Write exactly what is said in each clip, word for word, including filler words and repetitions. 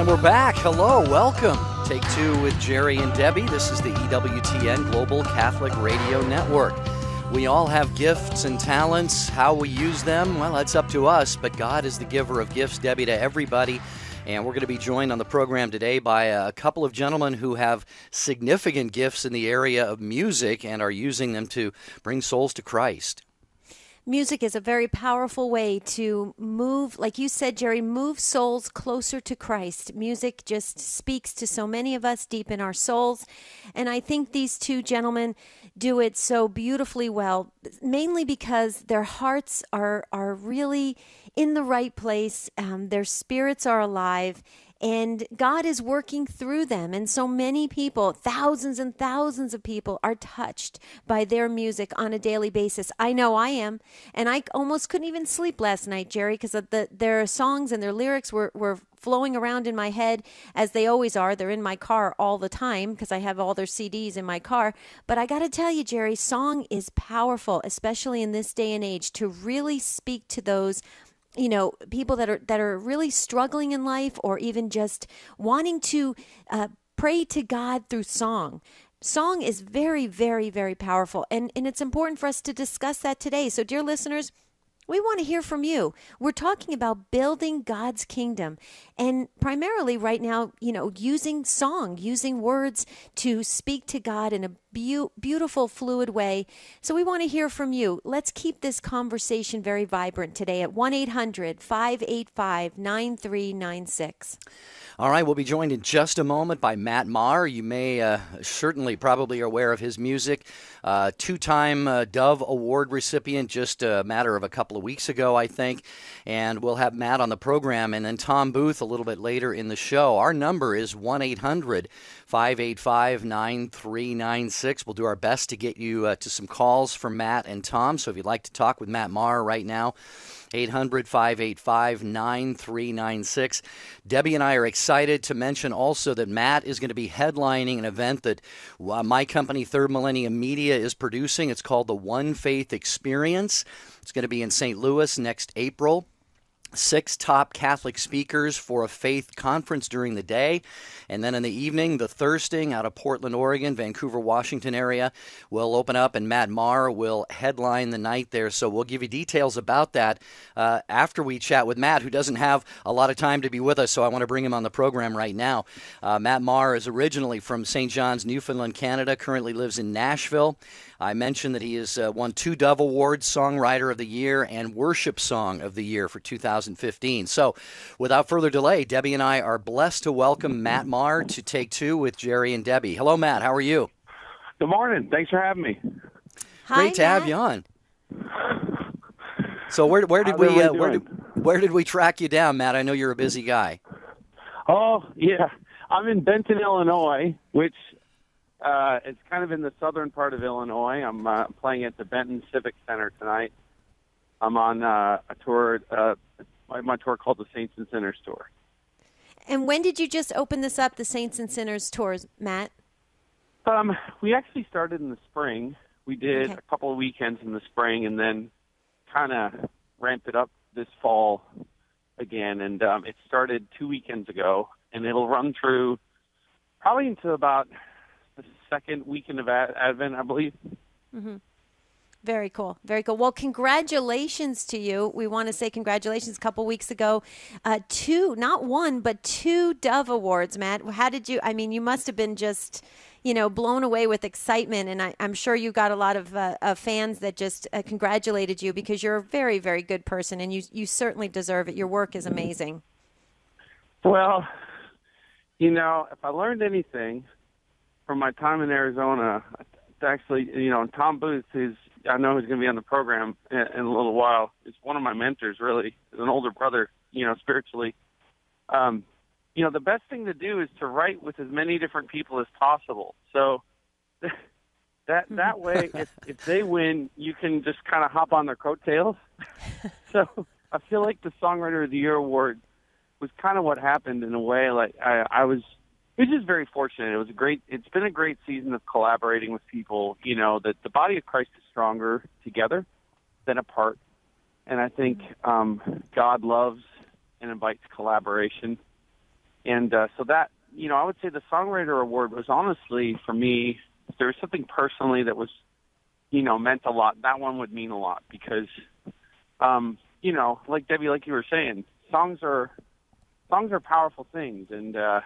And we're back. Hello, welcome. Take two with Jerry and Debbie. This is the E W T N Global Catholic Radio Network. We all have gifts and talents. How we use them, well, that's up to us, but God is the giver of gifts, Debbie, to everybody. And we're going to be joined on the program today by a couple of gentlemen who have significant gifts in the area of music and are using them to bring souls to Christ. Music is a very powerful way to move, like you said, Jerry, move souls closer to Christ. Music just speaks to so many of us deep in our souls. And I think these two gentlemen do it so beautifully well, mainly because their hearts are, are really in the right place. Um, their spirits are alive. And God is working through them. And so many people, thousands and thousands of people, are touched by their music on a daily basis. I know I am. And I almost couldn't even sleep last night, Jerry, because the, their songs and their lyrics were, were flowing around in my head, as they always are. They're in my car all the time because I have all their C Ds in my car. But I got to tell you, Jerry, song is powerful, especially in this day and age, to really speak to those you know, people that are that are really struggling in life, or even just wanting to uh, pray to God through song. Song is very, very, very powerful. And, and it's important for us to discuss that today. So, dear listeners, we want to hear from you. We're talking about building God's kingdom, and primarily right now, you know, using song, using words to speak to God in a be- beautiful, fluid way. So we want to hear from you. Let's keep this conversation very vibrant today at one eight hundred, five eight five, nine three nine six. All right, we'll be joined in just a moment by Matt Maher. You may uh, certainly probably are aware of his music. Uh, two-time uh, Dove Award recipient just a matter of a couple of weeks ago, I think. And we'll have Matt on the program, and then Tom Booth a little bit later in the show. Our number is one eight hundred, five eight five, nine three nine six. We'll do our best to get you uh, to some calls for Matt and Tom. So if you'd like to talk with Matt Maher right now, eight hundred, five eight five, nine three nine six. Debbie and I are excited to mention also that Matt is going to be headlining an event that my company, Third Millennium Media, is producing. It's called the One Faith Experience. It's going to be in Saint Louis next April. Six top Catholic speakers for a faith conference during the day. And then in the evening, The Thirsting out of Portland, Oregon, Vancouver, Washington area will open up, and Matt Maher will headline the night there. So we'll give you details about that uh, after we chat with Matt, who doesn't have a lot of time to be with us, so I want to bring him on the program right now. Uh, Matt Maher is originally from Saint John's, Newfoundland, Canada, currently lives in Nashville. I mentioned that he has uh, won two Dove Awards, Songwriter of the Year and Worship Song of the Year for two thousand fifteen. So without further delay, Debbie and I are blessed to welcome Matt Maher to Take Two with Jerry and Debbie. Hello, Matt. How are you? Good morning. Thanks for having me. Hi, Great to Matt. have you on. So where where did How we uh, where did, where did we track you down, Matt? I know you're a busy guy. Oh, yeah. I'm in Benton, Illinois, which Uh, it's kind of in the southern part of Illinois. I'm uh, playing at the Benton Civic Center tonight. I'm on uh, a tour, uh, my tour called the Saints and Sinners Tour. And when did you just open this up, the Saints and Sinners Tours, Matt? Um, we actually started in the spring. We did okay. a couple of weekends in the spring, and then kind of ramped it up this fall again. And um, it started two weekends ago, and it'll run through probably into about second weekend of Advent, I believe. Mm-hmm. Very cool. Very cool. Well, congratulations to you. We want to say congratulations. A couple weeks ago, uh, two, not one, but two Dove Awards, Matt. How did you, I mean, you must have been just, you know, blown away with excitement. And I, I'm sure you got a lot of, uh, of fans that just uh, congratulated you, because you're a very, very good person, and you, you certainly deserve it. Your work is amazing. Well, you know, if I learned anything from my time in Arizona, it's actually, you know, Tom Booth is, I know he's going to be on the program in, in a little while. He's one of my mentors, really, an older brother, you know, spiritually. Um, you know, the best thing to do is to write with as many different people as possible. So that that way, if, if they win, you can just kind of hop on their coattails. So I feel like the Songwriter of the Year award was kind of what happened in a way. Like I, I was. It was just very fortunate. It was a great. It's been a great season of collaborating with people. You know that the body of Christ is stronger together than apart, and I think um, God loves and invites collaboration. And uh, so that, you know, I would say the Songwriter Award was honestly, for me, if there was something personally that was, you know, meant a lot, that one would mean a lot because, um, you know, like Debbie, like you were saying, songs are songs are powerful things, and uh,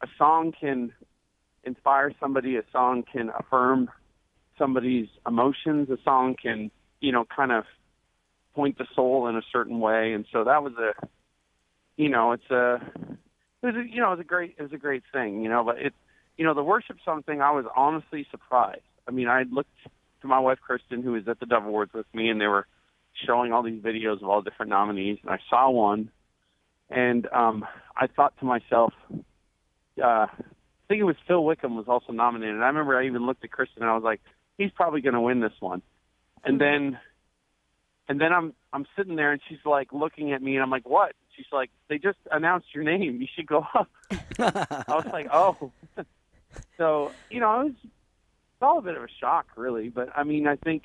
a song can inspire somebody, a song can affirm somebody's emotions, a song can, you know, kind of point the soul in a certain way, and so that was a, you know, it's a, it was a you know, it's a great, it was a great thing, you know, but it, you know, the worship song thing, I was honestly surprised. I mean, I looked to my wife, Kristen, who was at the Dove Awards with me, and they were showing all these videos of all different nominees, and I saw one, and um, I thought to myself, uh, I think it was Phil Wickham was also nominated, and I remember I even looked at Kristen, and I was like, he's probably going to win this one. And then and then I'm I'm sitting there, and she's like looking at me, and I'm like, what? She's like, they just announced your name. You should go up. I was like, oh. So, you know, I was... It's all a bit of a shock, really, but I mean, I think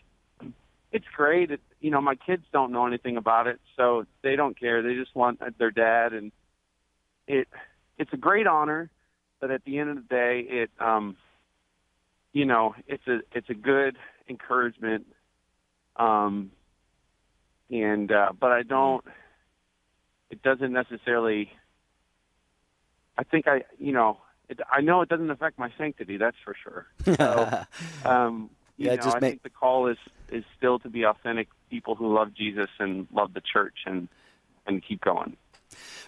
it's great. It, you know, my kids don't know anything about it, so they don't care. They just want their dad, and it it's a great honor. But at the end of the day, it um, you know, it's a it's a good encouragement. Um, and uh, but I don't. It doesn't necessarily. I think I you know. It, I know it doesn't affect my sanctity, that's for sure. So, um, you yeah, know, I make... think the call is, is still to be authentic people who love Jesus and love the church and, and keep going.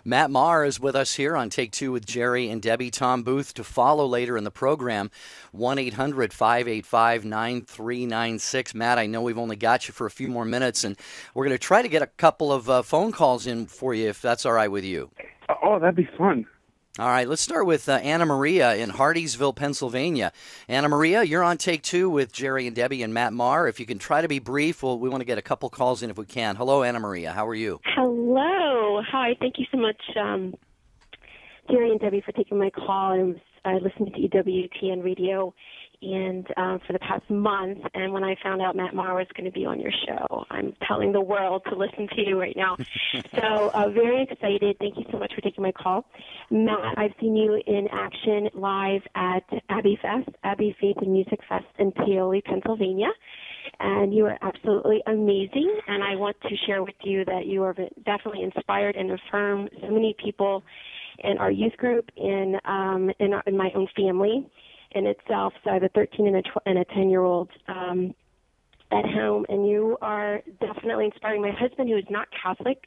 Matt Maher is with us here on Take Two with Jerry and Debbie. Tom Booth to follow later in the program, one eight hundred five eight five nine three nine six. Matt, I know we've only got you for a few more minutes, and we're going to try to get a couple of uh, phone calls in for you, if that's all right with you. Oh, that'd be fun. All right, let's start with uh, Anna Maria in Hardeesville, Pennsylvania. Anna Maria, you're on Take Two with Jerry and Debbie and Matt Maher. If you can try to be brief, we'll, we want to get a couple calls in if we can. Hello, Anna Maria. How are you? Hello. Hi. Thank you so much, um, Jerry and Debbie, for taking my call. I was uh, listening to E W T N radio and uh, for the past month, and when I found out Matt Maher was going to be on your show, I'm telling the world to listen to you right now. So uh, very excited. Thank you so much for taking my call. Matt, I've seen you in action live at Abbey Fest, Abbey Faith and Music Fest in Paoli, Pennsylvania, and you are absolutely amazing, and I want to share with you that you are definitely inspired and affirmed so many people in our youth group, in, um, in, our, in my own family, in itself. So I have a thirteen and a tw- and a ten-year-old um, at home, and you are definitely inspiring my husband, who is not Catholic,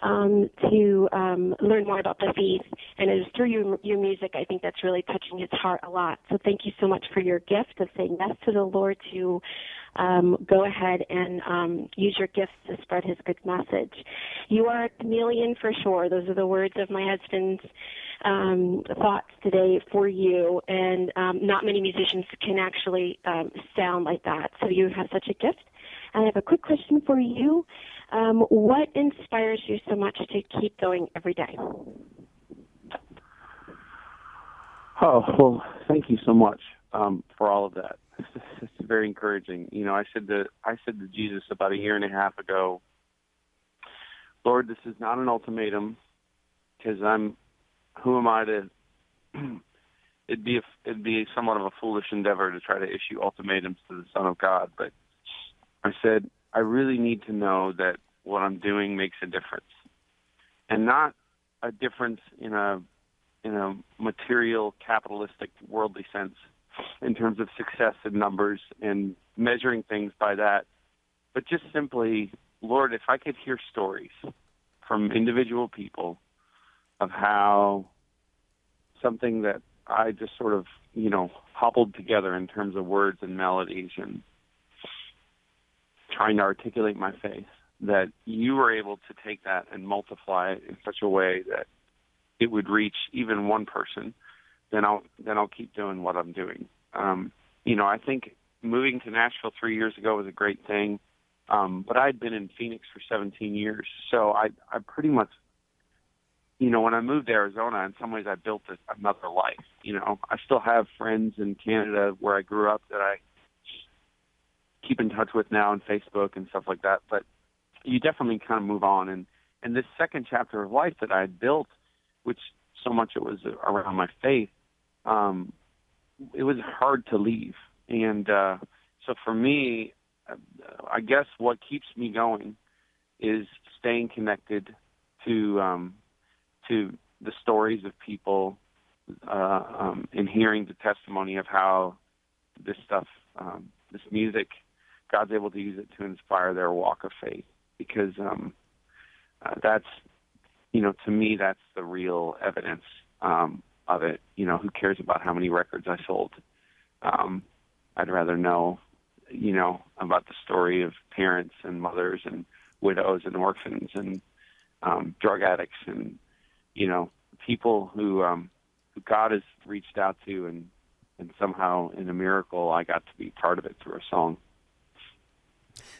um, to um, learn more about the faith. And it is through your, your music, I think, that's really touching his heart a lot. So thank you so much for your gift of saying yes to the Lord to um, go ahead and um, use your gifts to spread his good message. You are a chameleon for sure. Those are the words of my husband's Um, thoughts today for you, and um, not many musicians can actually um, sound like that, so you have such a gift. And I have a quick question for you. Um, what inspires you so much to keep going every day? Oh, well, thank you so much um, for all of that. It's very encouraging. You know, I said to, I said to Jesus about a year and a half ago, Lord, this is not an ultimatum, because I'm who am I to? It'd be a, it'd be somewhat of a foolish endeavor to try to issue ultimatums to the Son of God. But I said I really need to know that what I'm doing makes a difference, and not a difference in a in a material, capitalistic, worldly sense, in terms of success and numbers and measuring things by that. But just simply, Lord, if I could hear stories from individual people of how something that I just sort of, you know, hobbled together in terms of words and melodies and trying to articulate my faith, that you were able to take that and multiply it in such a way that it would reach even one person, then I'll then I'll keep doing what I'm doing. Um, you know, I think moving to Nashville three years ago was a great thing, um, but I'd been in Phoenix for seventeen years, so I I pretty much, you know, when I moved to Arizona, in some ways I built another life. You know, I still have friends in Canada where I grew up that I keep in touch with now on Facebook and stuff like that. But you definitely kind of move on. And, and this second chapter of life that I had built, which so much it was around my faith, um, it was hard to leave. And uh, so for me, I guess what keeps me going is staying connected to um, to the stories of people uh, um, and hearing the testimony of how this stuff, um, this music, God's able to use it to inspire their walk of faith. Because um, uh, that's, you know, to me, that's the real evidence um, of it. You know, who cares about how many records I sold? Um, I'd rather know, you know, about the story of parents and mothers and widows and orphans and um, drug addicts and, you know, people who, um, who God has reached out to, and, and somehow in a miracle I got to be part of it through a song.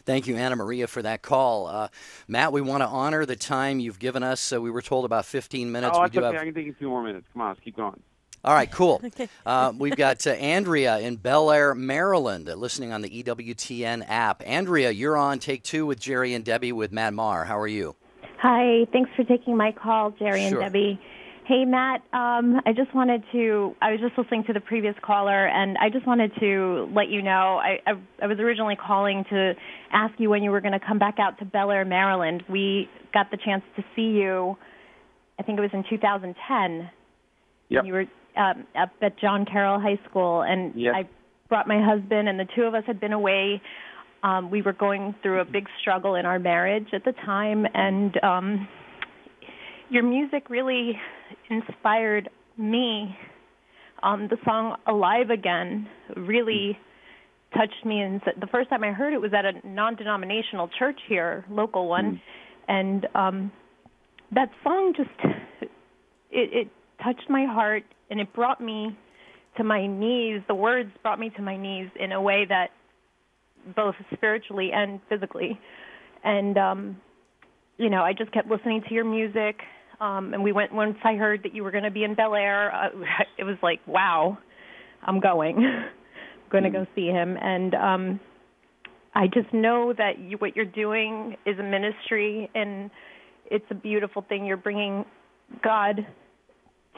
Thank you, Anna Maria, for that call. Uh, Matt, we want to honor the time you've given us. So we were told about fifteen minutes. Oh, that's okay. Have... I can take you two more minutes. Come on, let's keep going. All right, cool. Okay. Uh, we've got uh, Andrea in Bel Air, Maryland, uh, listening on the E W T N app. Andrea, you're on Take Two with Jerry and Debbie with Matt Maher. How are you? Hi. Thanks for taking my call, Jerry and sure. Debbie. Hey, Matt, um, I just wanted to, I was just listening to the previous caller, and I just wanted to let you know, I, I, I was originally calling to ask you when you were going to come back out to Bel Air, Maryland. We got the chance to see you, I think it was in two thousand ten. Yep. You were um, up at John Carroll High School, and yep. I brought my husband, and the two of us had been away. Um, we were going through a big struggle in our marriage at the time, and um, your music really inspired me. Um, the song Alive Again really touched me. And the first time I heard it was at a non-denominational church here, local one. Mm. And um, that song just, it, it touched my heart, and it brought me to my knees. The words brought me to my knees in a way that both spiritually and physically. And, um, you know, I just kept listening to your music. Um, and we went, once I heard that you were going to be in Bel Air, uh, it was like, wow, I'm going. I'm going to mm-hmm. go see him. And um, I just know that you, what you're doing is a ministry, and it's a beautiful thing. You're bringing God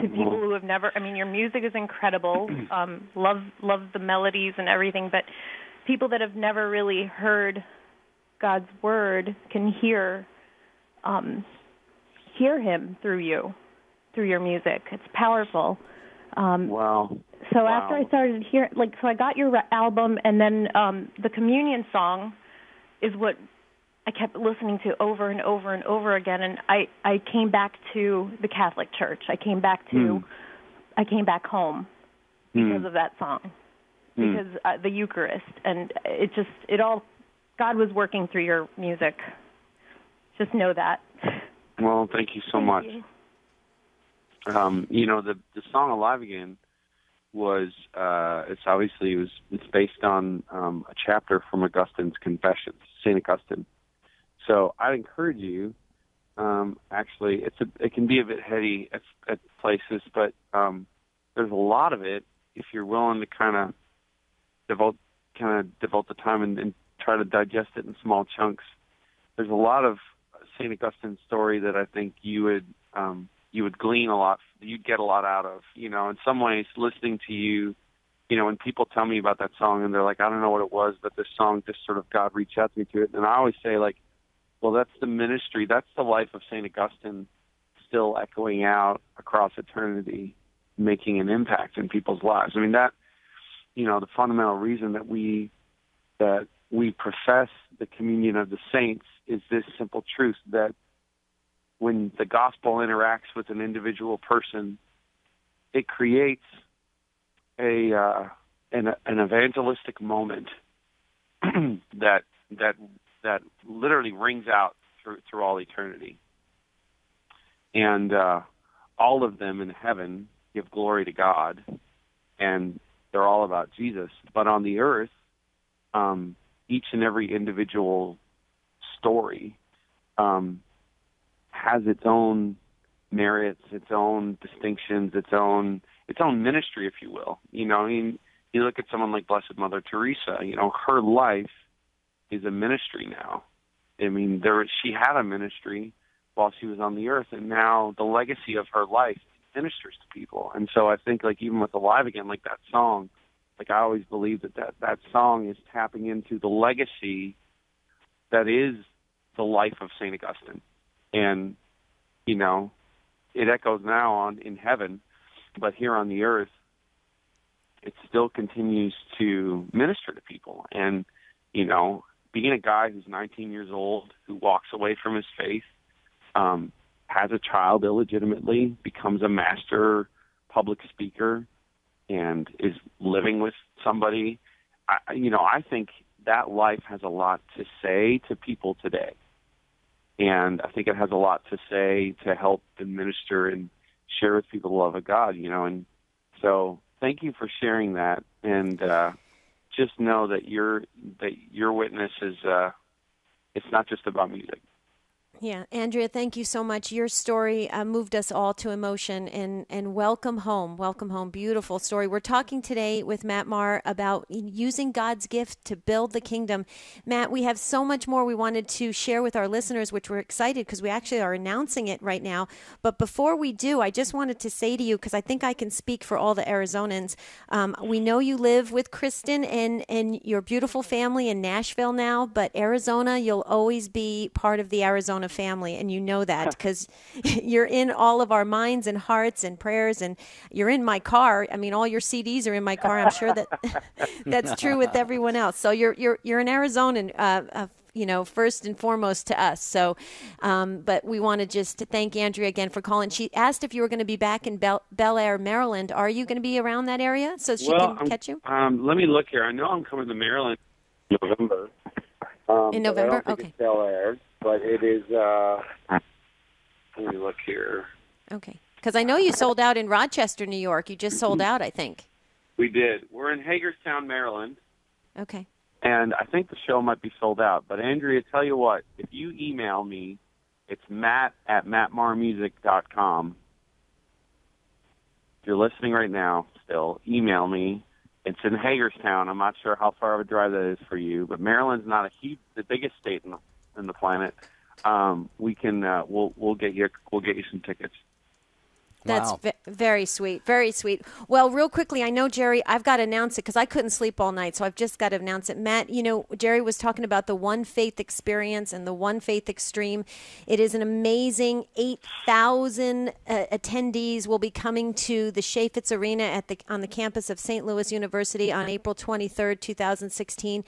to people mm-hmm. who have never, I mean, your music is incredible. um, love, love the melodies and everything, but people that have never really heard God's word can hear um hear him through you, through your music. It's powerful. Um, wow. So wow. after I started hearing, like, so I got your re- album, and then um, the communion song is what I kept listening to over and over and over again. And I, I came back to the Catholic Church. I came back to, mm. I came back home mm. because of that song, mm. because uh, the Eucharist. And it just, it all, God was working through your music. Just know that. Well, thank you so much. You. Um, you know, the the song "Alive Again" was uh, it's obviously it was it's based on um, a chapter from Augustine's Confessions, Saint Augustine. So I'd encourage you. Um, actually, it's a, it can be a bit heady at, at places, but um, there's a lot of it if you're willing to kind of devote kind of devote the time and, and try to digest it in small chunks. There's a lot of Saint Augustine's story that I think you would um, you would glean a lot, you'd get a lot out of. You know, in some ways, listening to you, you know, when people tell me about that song and they're like, I don't know what it was, but this song just sort of God reached out to me through it. And I always say, like, well, that's the ministry, that's the life of Saint Augustine still echoing out across eternity, making an impact in people's lives. I mean, that, you know, the fundamental reason that we that we profess the communion of the saints is this simple truth that when the gospel interacts with an individual person, it creates a uh, an, an evangelistic moment that that that literally rings out through through all eternity. And uh, all of them in heaven give glory to God, and they're all about Jesus. But on the earth, um, each and every individual story um, has its own merits, its own distinctions, its own its own ministry, if you will. You know, I mean, you look at someone like Blessed Mother Teresa. You know, her life is a ministry now. I mean, there she had a ministry while she was on the earth, and now the legacy of her life ministers to people. And so I think, like, even with Alive Again, like that song, like I always believe that that, that song is tapping into the legacy that is the life of Saint Augustine. And, you know, it echoes now on in heaven, but here on the earth, it still continues to minister to people. And, you know, being a guy who's nineteen years old, who walks away from his faith, um, has a child illegitimately, becomes a master public speaker, and is living with somebody, I, you know, I think that life has a lot to say to people today. And I think it has a lot to say to help and minister and share with people the love of God, you know. And so thank you for sharing that. And uh, just know that your that your witness is, uh, it's not just about music. Yeah. Andrea, thank you so much. Your story uh, moved us all to emotion, and, and welcome home. Welcome home. Beautiful story. We're talking today with Matt Maher about using God's gift to build the kingdom. Matt, we have so much more we wanted to share with our listeners, which we're excited because we actually are announcing it right now. But before we do, I just wanted to say to you, because I think I can speak for all the Arizonans, um, we know you live with Kristen and, and your beautiful family in Nashville now, but Arizona, you'll always be part of the Arizona family, and you know that because you're in all of our minds and hearts and prayers, and you're in my car. I mean, all your C Ds are in my car. I'm sure that that's true with everyone else. So you're you're you're an Arizonan, uh, uh, you know, first and foremost to us. So, um, but we want to just thank Andrea again for calling. She asked if you were going to be back in Bel, Bel Air, Maryland. Are you going to be around that area so she well, can I'm, catch you? Um, let me look here. I know I'm coming to Maryland in November. Um, in November, okay. It's Bel Air. But it is, uh, let me look here. Okay. Because I know you sold out in Rochester, New York. You just sold out, I think. We did. We're in Hagerstown, Maryland. Okay. And I think the show might be sold out. But, Andrea, tell you what, if you email me, it's matt at matt maher music dot com. If you're listening right now still, email me. It's in Hagerstown. I'm not sure how far of a drive that is for you, but Maryland's not a huge, the biggest state in the in the planet. Um, we can, uh, we'll, we'll get you, we'll get you some tickets. That's wow. v- very sweet. Very sweet. Well, real quickly, I know, Jerry, I've got to announce it because I couldn't sleep all night, so I've just got to announce it. Matt, you know, Jerry was talking about the One Faith Experience and the One Faith Extreme. It is an amazing eight thousand uh, attendees will be coming to the Chaffetz Arena at the on the campus of Saint Louis University on April twenty-third, two thousand sixteen.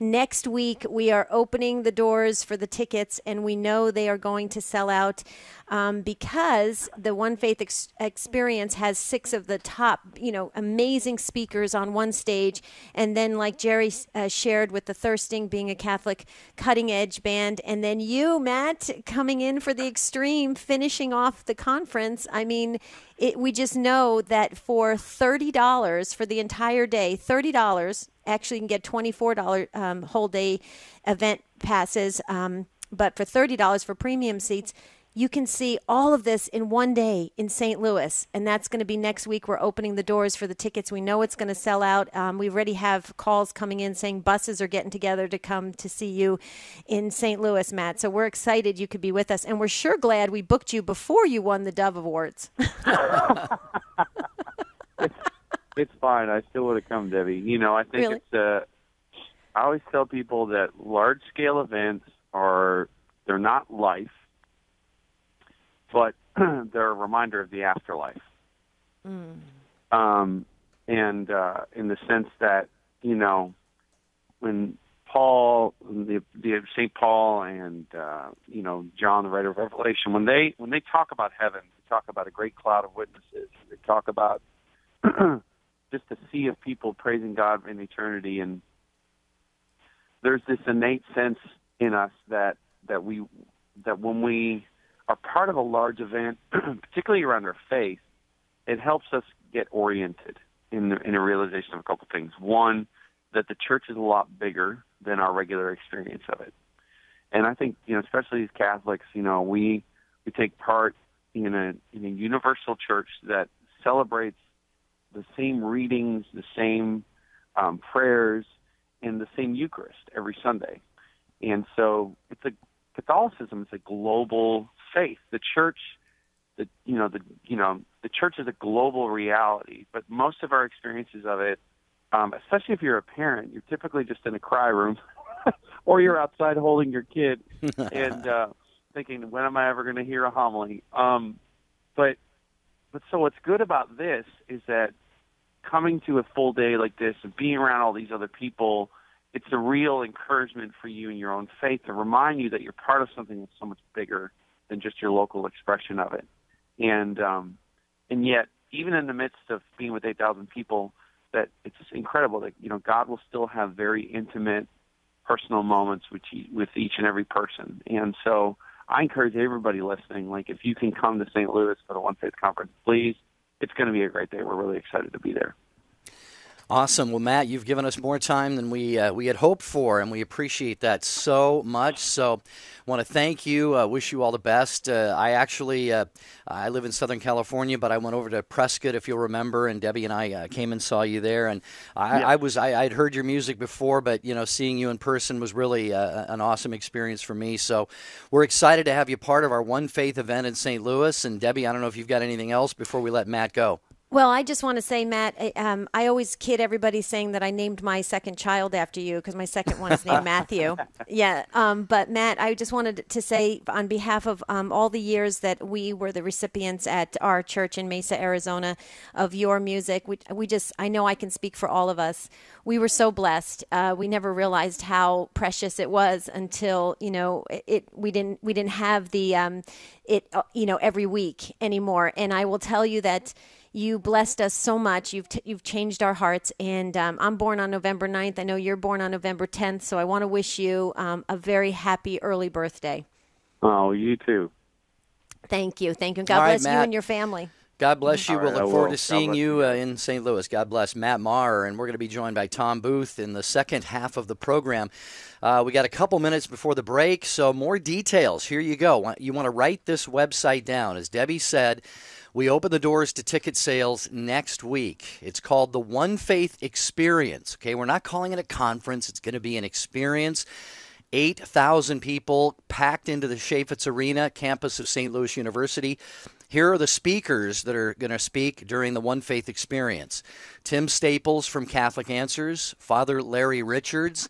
Next week, we are opening the doors for the tickets, and we know they are going to sell out um, because the One Faith Experience Experience has six of the top, you know, amazing speakers on one stage. And then, like Jerry uh, shared with The Thirsting, being a Catholic cutting edge band. And then you, Matt, coming in for the extreme, finishing off the conference. I mean, it, we just know that for thirty dollars for the entire day, thirty dollars, actually you can get twenty-four dollars um, whole day event passes. Um, but for thirty dollars for premium seats, you can see all of this in one day in Saint Louis, and that's going to be next week. We're opening the doors for the tickets. We know it's going to sell out. Um, we already have calls coming in saying buses are getting together to come to see you in Saint Louis, Matt. So we're excited you could be with us, and we're sure glad we booked you before you won the Dove Awards. it's, it's fine. I still would have come, Debbie. You know, I think really? it's uh, – I always tell people that large-scale events are – they're not life. But they're a reminder of the afterlife. Mm. Um, and uh, in the sense that, you know, when Paul, the, the Saint Paul and, uh, you know, John, the writer of Revelation, when they when they talk about heaven, they talk about a great cloud of witnesses. They talk about just a sea of people praising God in eternity. And there's this innate sense in us that, that we that when we... are part of a large event, particularly around our faith, it helps us get oriented in, the, in a realization of a couple things. One, that the church is a lot bigger than our regular experience of it. And I think, you know, especially as Catholics, you know, we we take part in a, in a universal church that celebrates the same readings, the same um, prayers, and the same Eucharist every Sunday. And so it's a Catholicism is a global faith. The church the you know the you know the church is a global reality, but most of our experiences of it, um, especially if you're a parent, you're typically just in a cry room, or you're outside holding your kid and uh, thinking, when am I ever going to hear a homily? Um, but but so what's good about this is that coming to a full day like this and being around all these other people, it's a real encouragement for you in your own faith to remind you that you're part of something that's so much bigger than just your local expression of it. And um, and yet, even in the midst of being with eight thousand people, that it's incredible that, you know, God will still have very intimate, personal moments with, you, with each and every person. And so I encourage everybody listening, like, if you can come to Saint Louis for the One Faith Conference, please, it's going to be a great day. We're really excited to be there. Awesome. Well, Matt, you've given us more time than we uh, we had hoped for, and we appreciate that so much. So I want to thank you, uh, wish you all the best. Uh, I actually, uh, I live in Southern California, but I went over to Prescott, if you'll remember, and Debbie and I uh, came and saw you there. And I, yeah. I was, I, I'd heard your music before, but, you know, seeing you in person was really uh, an awesome experience for me. So we're excited to have you part of our One Faith event in Saint Louis. And Debbie, I don't know if you've got anything else before we let Matt go. Well, I just want to say, Matt, um, I always kid everybody saying that I named my second child after you because my second one is named Matthew. Yeah. Um, but, Matt, I just wanted to say on behalf of um, all the years that we were the recipients at our church in Mesa, Arizona, of your music, we, we just, I know I can speak for all of us. We were so blessed. Uh, we never realized how precious it was until, you know, it. we didn't we didn't have the um, it, you know, every week anymore. And I will tell you that you blessed us so much. You've t- you've changed our hearts. And um, I'm born on November ninth. I know you're born on November tenth. So I want to wish you um, a very happy early birthday. Oh, you too. Thank you. Thank you. God right, bless Matt. You and your family. God bless you. All we'll right, look forward to seeing you uh, in Saint Louis. God bless. Matt Maher, and we're going to be joined by Tom Booth in the second half of the program. Uh, we got a couple minutes before the break, so more details. Here you go. You want to write this website down. As Debbie said, we open the doors to ticket sales next week. It's called the One Faith Experience. Okay, we're not calling it a conference. It's going to be an experience. eight thousand people packed into the Chaffetz Arena, campus of Saint Louis University. Here are the speakers that are going to speak during the One Faith Experience. Tim Staples from Catholic Answers, Father Larry Richards,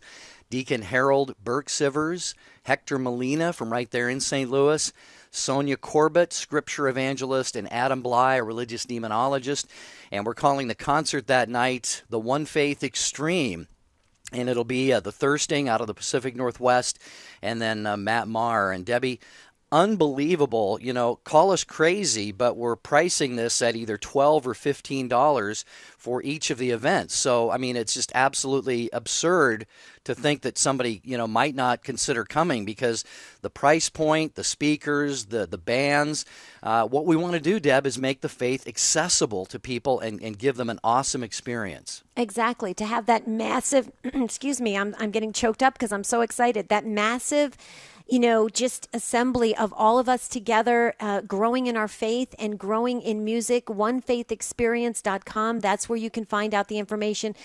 Deacon Harold Burke-Sivers, Hector Molina from right there in Saint Louis, Sonia Corbett, scripture evangelist, and Adam Bly, a religious demonologist. And we're calling the concert that night the One Faith Extreme. And it'll be uh, The Thirsting out of the Pacific Northwest, and then uh, Matt Maher and Debbie. Unbelievable. You know, call us crazy, but we're pricing this at either twelve dollars or fifteen dollars for each of the events. So, I mean, it's just absolutely absurd to think that somebody, you know, might not consider coming because the price point, the speakers, the, the bands. Uh, what we want to do, Deb, is make the faith accessible to people and, and give them an awesome experience. Exactly. To have that massive, excuse me, I'm, I'm getting choked up because I'm so excited, that massive, you know, just assembly of all of us together, uh, growing in our faith and growing in music. one faith experience dot com. That's where you can find out the information.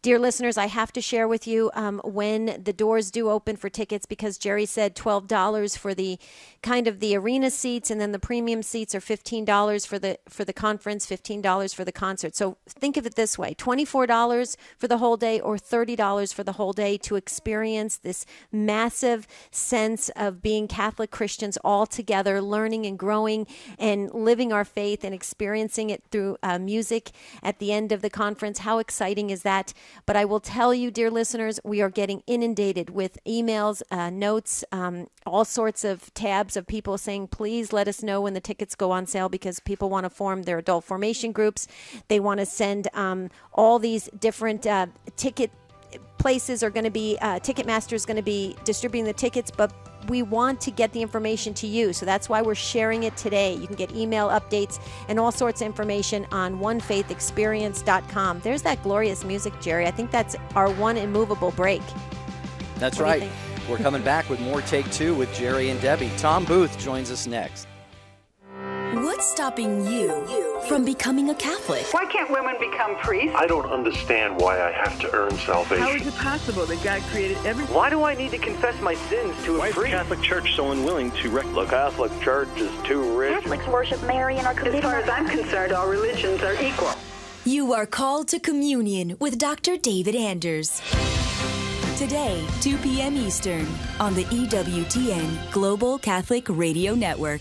Dear listeners, I have to share with you um, when the doors do open for tickets, because Jerry said twelve dollars for the kind of the arena seats, and then the premium seats are fifteen dollars for the for the conference, fifteen dollars for the concert. So think of it this way, twenty-four dollars for the whole day or thirty dollars for the whole day to experience this massive sense of being Catholic Christians all together, learning and growing and living our faith and experiencing it through uh, music at the end of the conference. How exciting is that? But I will tell you, dear listeners, we are getting inundated with emails, uh, notes, um, all sorts of tabs of people saying, please let us know when the tickets go on sale, because people want to form their adult formation groups. They want to send um, all these different uh, ticket places are going to be, uh, Ticketmaster is going to be distributing the tickets, but we want to get the information to you. So that's why we're sharing it today. You can get email updates and all sorts of information on one faith experience dot com. There's that glorious music, Jerry. I think that's our one immovable break. That's what right. We're coming back with more Take Two with Jerry and Debbie. Tom Booth joins us next. What's stopping you from becoming a Catholic? Why can't women become priests? I don't understand why I have to earn salvation. How is it possible that God created everything? Why do I need to confess my sins to a priest? Why is the Catholic Church so unwilling to recognize? The Catholic Church is too rich. Catholics worship Mary and are committed. As far as I'm concerned, all religions are equal. You are called to communion with Doctor David Anders. Today, two p m Eastern, on the E W T N Global Catholic Radio Network.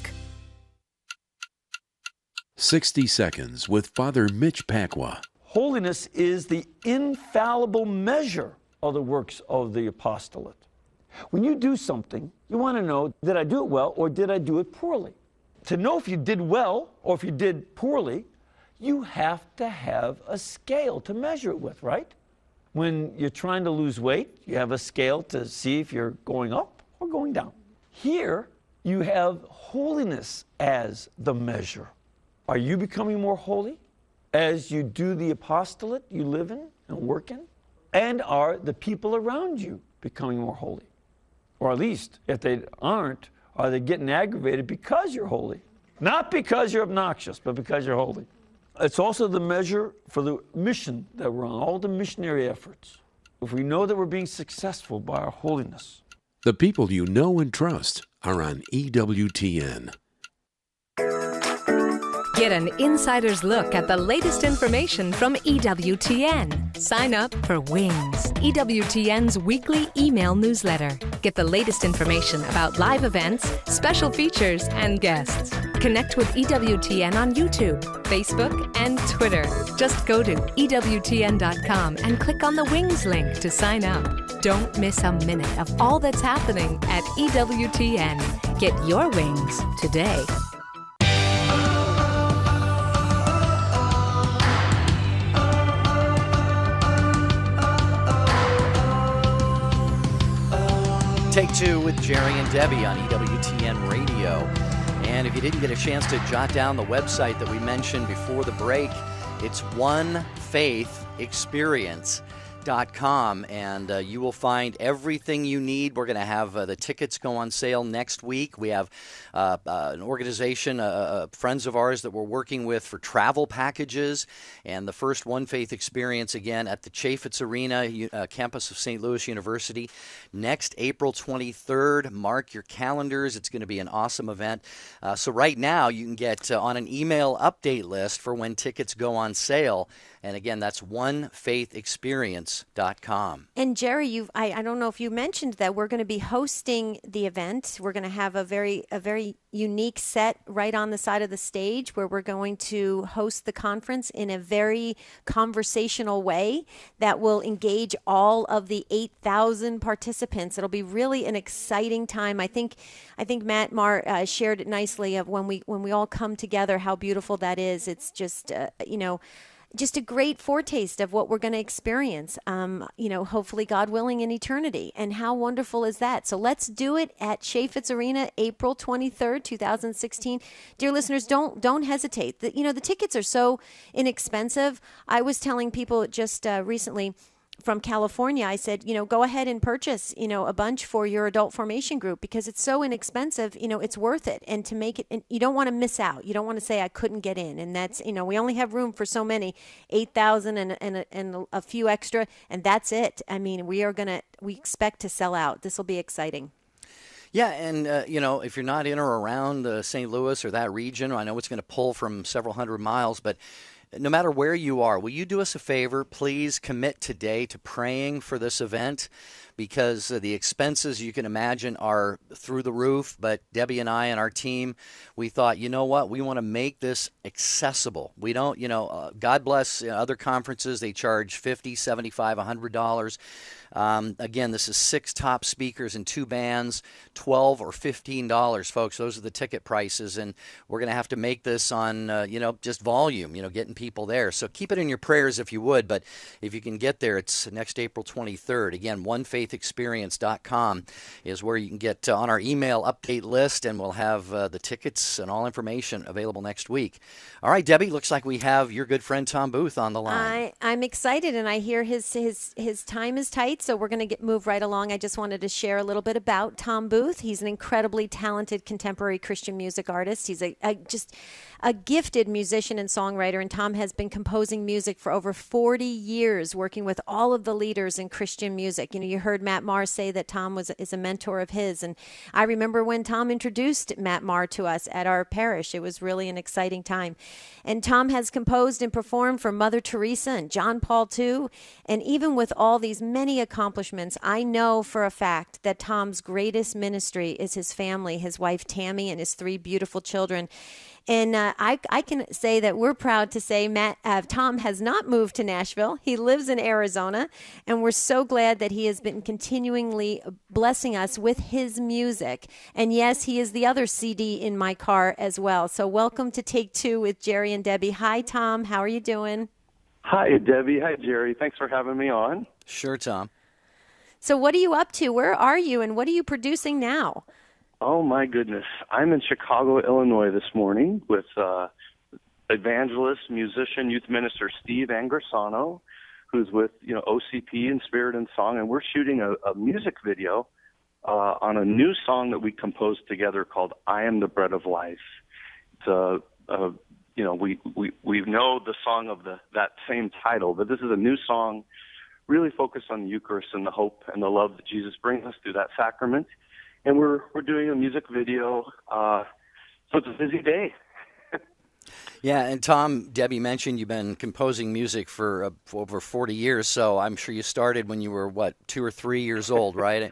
sixty seconds with Father Mitch Pacwa. Holiness is the infallible measure of the works of the apostolate. When you do something, you want to know, did I do it well or did I do it poorly? To know if you did well or if you did poorly, you have to have a scale to measure it with, right? When you're trying to lose weight, you have a scale to see if you're going up or going down. Here, you have holiness as the measure. Are you becoming more holy as you do the apostolate you live in and work in? And are the people around you becoming more holy? Or at least, if they aren't, are they getting aggravated because you're holy? Not because you're obnoxious, but because you're holy. It's also the measure for the mission that we're on, all the missionary efforts. If we know that we're being successful by our holiness. The people you know and trust are on E W T N. Get an insider's look at the latest information from E W T N. Sign up for Wings, E W T N's weekly email newsletter. Get the latest information about live events, special features, and guests. Connect with E W T N on YouTube, Facebook, and Twitter. Just go to E W T N dot com and click on the Wings link to sign up. Don't miss a minute of all that's happening at E W T N. Get your wings today. Take Two with Jerry and Debbie on E W T N Radio. And if you didn't get a chance to jot down the website that we mentioned before the break, it's one faith experience dot com, and uh, you will find everything you need. We're going to have uh, the tickets go on sale next week. We have uh, uh, an organization, uh, uh, friends of ours that we're working with for travel packages, and the first One Faith Experience again at the Chaffetz Arena, uh, campus of Saint Louis University, next April twenty-third. Mark your calendars. It's going to be an awesome event. Uh, so right now you can get uh, on an email update list for when tickets go on sale. And again, that's one faith experience dot com. And Jerry, you've, I, I don't know if you mentioned that we're going to be hosting the event. We're going to have a very a very unique set right on the side of the stage where we're going to host the conference in a very conversational way that will engage all of the eight thousand participants. It'll be really an exciting time. I think I think Matt Maher uh, shared it nicely of when we when we all come together, how beautiful that is. It's just uh, you know. Just a great foretaste of what we're going to experience, um, you know, hopefully, God willing, in eternity. And how wonderful is that? So let's do it at Chaffetz Arena, April twenty-third, two thousand sixteen. Dear listeners, don't don't hesitate. The, you know, the tickets are so inexpensive. I was telling people just uh, recently from California, I said, you know, go ahead and purchase, you know, a bunch for your adult formation group because it's so inexpensive, you know, it's worth it. And to make it, and you don't want to miss out. You don't want to say I couldn't get in. And that's, you know, we only have room for so many, eight thousand and, and, and a few extra, and that's it. I mean, we are going to, we expect to sell out. This will be exciting. Yeah, and, uh, you know, if you're not in or around uh, Saint Louis or that region, I know it's going to pull from several hundred miles, but no matter where you are, will you do us a favor? Please commit today to praying for this event because the expenses, you can imagine, are through the roof. But Debbie and I and our team, we thought, you know what? We want to make this accessible. We don't, you know, uh, God bless, you know, other conferences. They charge fifty dollars, seventy-five dollars, one hundred dollars. Um, again, this is six top speakers and two bands, twelve or fifteen dollars, folks. Those are the ticket prices. And we're going to have to make this on, uh, you know, just volume, you know, getting people people there. So keep it in your prayers if you would, but if you can get there, it's next April twenty-third. Again, one faith experience dot com is where you can get uh, on our email update list, and we'll have uh, the tickets and all information available next week. All right, Debbie, looks like we have your good friend Tom Booth on the line. I, I'm excited, and I hear his his his time is tight, so we're going to get move right along. I just wanted to share a little bit about Tom Booth. He's an incredibly talented contemporary Christian music artist. He's a, a just a gifted musician and songwriter, and Tom has been composing music for over forty years, working with all of the leaders in Christian music. You know, you heard Matt Maher say that Tom was is a mentor of his, and I remember when Tom introduced Matt Maher to us at our parish. It was really an exciting time. And Tom has composed and performed for Mother Teresa and John Paul the Second, and even with all these many accomplishments, I know for a fact that Tom's greatest ministry is his family, his wife Tammy, and his three beautiful children. And uh, I, I can say that we're proud to say Matt, uh, Tom has not moved to Nashville. He lives in Arizona, and we're so glad that he has been continually blessing us with his music. And yes, he is the other C D in my car as well. So welcome to Take Two with Jerry and Debbie. Hi, Tom. How are you doing? Hi, Debbie. Hi, Jerry. Thanks for having me on. Sure, Tom. So what are you up to? Where are you, and what are you producing now? Oh, my goodness. I'm in Chicago, Illinois this morning with uh, evangelist, musician, youth minister Steve Angrisano, who's with, you know, O C P and Spirit and Song, and we're shooting a, a music video uh, on a new song that we composed together called I Am the Bread of Life. It's a, a you know, we, we, we know the song of the that same title, but this is a new song really focused on the Eucharist and the hope and the love that Jesus brings us through that sacrament. And we're we're doing a music video, uh, so it's a busy day. Yeah, and Tom, Debbie mentioned you've been composing music for, uh, for over forty years, so I'm sure you started when you were, what, two or three years old, right?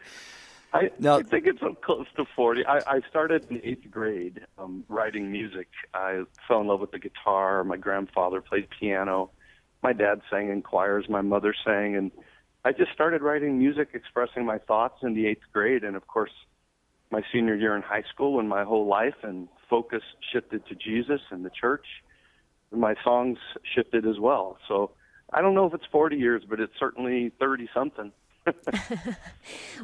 I, now, I think it's close to forty. I, I started in eighth grade um, writing music. I fell in love with the guitar. My grandfather played piano. My dad sang in choirs. My mother sang, and I just started writing music, expressing my thoughts in the eighth grade, and of course, my senior year in high school and my whole life, and focus shifted to Jesus and the church. My songs shifted as well. So I don't know if it's forty years, but it's certainly thirty-something.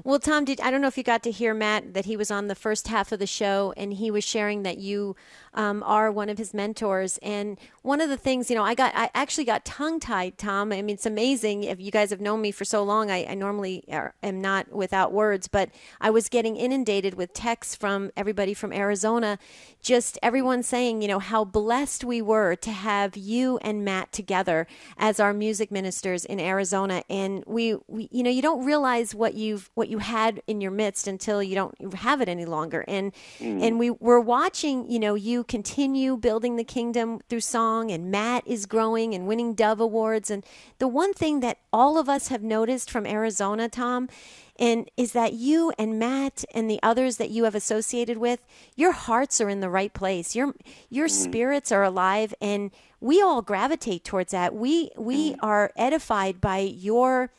Well, Tom, did I don't know if you got to hear Matt, that he was on the first half of the show, and he was sharing that you um, are one of his mentors. And one of the things, you know, I got I actually got tongue-tied, Tom. I mean, it's amazing. If you guys have known me for so long, I, I normally are, am not without words, but I was getting inundated with texts from everybody from Arizona, just everyone saying, you know, how blessed we were to have you and Matt together as our music ministers in Arizona. And we, we you know, you don't realize what you've what you had in your midst until you don't have it any longer. And mm. and we we're watching, you know, you continue building the kingdom through song, and Matt is growing and winning Dove Awards. And the one thing that all of us have noticed from Arizona, Tom, and is that you and Matt and the others that you have associated with, your hearts are in the right place. Your your spirits are alive, and we all gravitate towards that. We we mm. are edified by your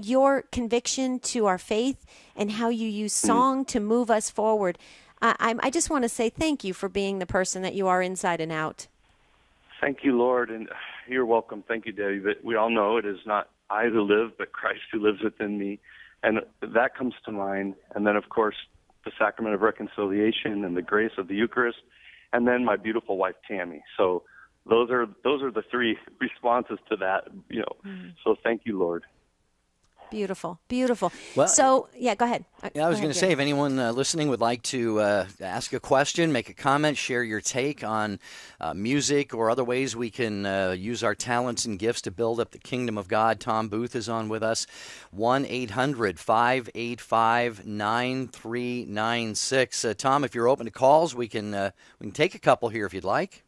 your conviction to our faith and how you use song to move us forward. Uh, I, I just want to say thank you for being the person that you are inside and out. Thank you, Lord, and you're welcome. Thank you, Debbie. But we all know it is not I who live, but Christ who lives within me. And that comes to mind. And then, of course, the sacrament of reconciliation and the grace of the Eucharist, and then my beautiful wife, Tammy. So those are those are the three responses to that, you know. Mm. So thank you, Lord. Beautiful, beautiful. Well, so, yeah, go ahead. Yeah, I was going to say, if anyone uh, listening would like to uh, ask a question, make a comment, share your take on uh, music or other ways we can uh, use our talents and gifts to build up the kingdom of God, Tom Booth is on with us. one eight hundred, five eight five, nine three nine six. Uh, Tom, if you're open to calls, we can uh, we can take a couple here if you'd like.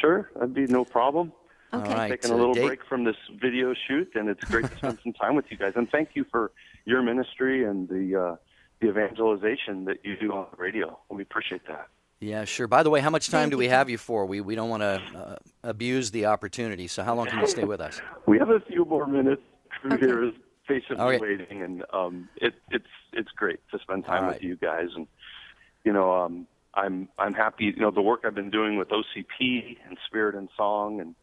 Sure, that'd be no problem. Okay. All right. Taking a little uh, break from this video shoot, and it's great to spend some time with you guys. And thank you for your ministry and the uh, the evangelization that you do on the radio. We appreciate that. Yeah, sure. By the way, how much time thank do we you. have you for? We we don't want to uh, abuse the opportunity. So how long can you stay with us? We have a few more minutes. Crew okay. here is patiently okay. waiting, and um, it, it's it's great to spend time right. with you guys. And you know, um, I'm I'm happy. You know, the work I've been doing with O C P and Spirit and Song and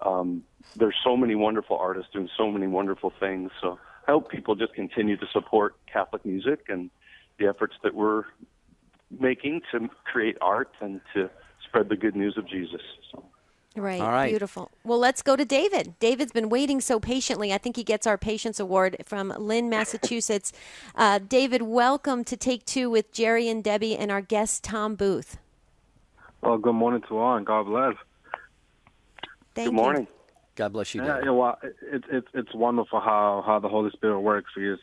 um, there's so many wonderful artists doing so many wonderful things. So I hope people just continue to support Catholic music and the efforts that we're making to create art and to spread the good news of Jesus. So. Right. All right. Beautiful. Well, let's go to David. David's been waiting so patiently. I think he gets our Patience Award from Lynn, Massachusetts. Uh, David, welcome to Take Two with Jerry and Debbie and our guest, Tom Booth. Well, good morning to all, and God bless. Thank you. Good morning. You. God bless you, David. Yeah, well, it, it, it's wonderful how, how the Holy Spirit works. Because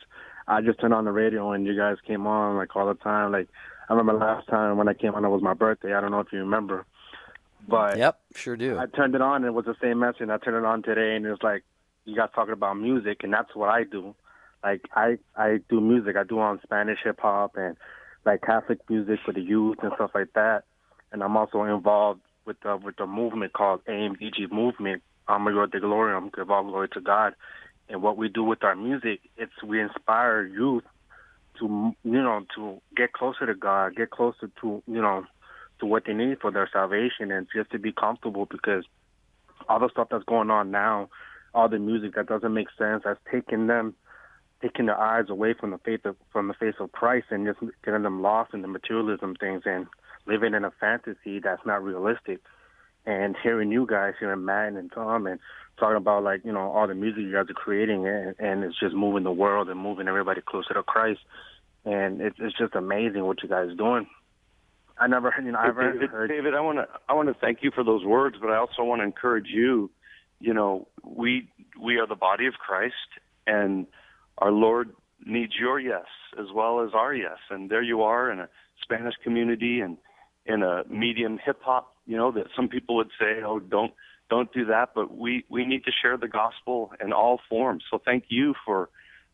I just turned on the radio, and you guys came on like all the time. Like I remember last time when I came on, it was my birthday. I don't know if you remember. But yep, sure do. I turned it on, and it was the same message. And I turned it on today, and it's like, you guys talking about music, and that's what I do. Like, I, I do music. I do on Spanish hip-hop and, like, Catholic music for the youth and stuff like that. And I'm also involved with the, with the movement called A M E G Movement, Amayor de Gloriam, give all glory to God. And what we do with our music, it's we inspire youth to, you know, to get closer to God, get closer to, you know, to what they need for their salvation, and just to be comfortable, because all the stuff that's going on now, all the music that doesn't make sense, that's taking them, taking their eyes away from the faith of, from the face of Christ, and just getting them lost in the materialism things and living in a fantasy that's not realistic. And hearing you guys, hearing Matt and Tom, and talking about, like, you know, all the music you guys are creating, and, and it's just moving the world and moving everybody closer to Christ, and it, it's just amazing what you guys are doing. I never, you know, I've David, heard. David, I want to, I want to thank you for those words, but I also want to encourage you. You know, we we are the body of Christ, and our Lord needs your yes as well as our yes. And there you are in a Spanish community and in a medium hip hop. You know, that some people would say, oh, don't don't do that, but we we need to share the gospel in all forms. So thank you for